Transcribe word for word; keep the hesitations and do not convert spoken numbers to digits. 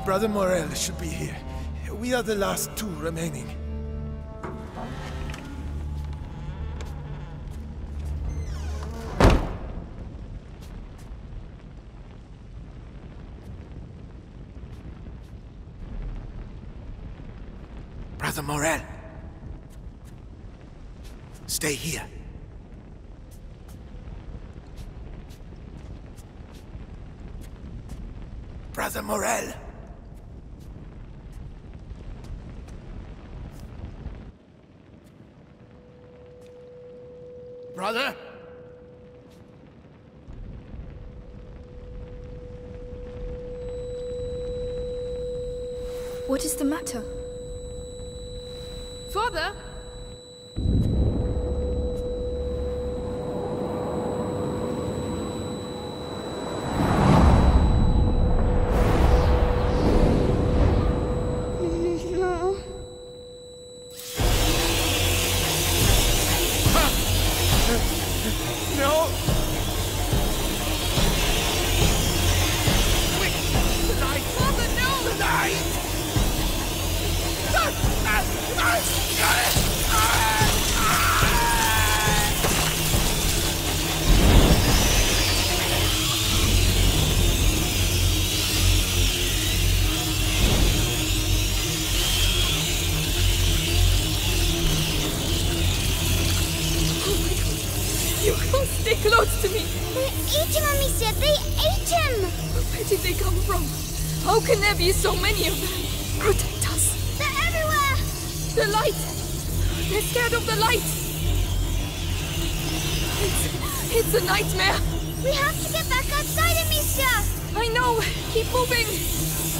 Brother Morel should be here. We are the last two remaining. Brother Morel! Stay here. Brother Morel! Brother? What is the matter? Father? So many of them. Protect us. They're everywhere. The light. They're scared of the light. It's, it's a nightmare. We have to get back outside, Amicia. I know. Keep moving.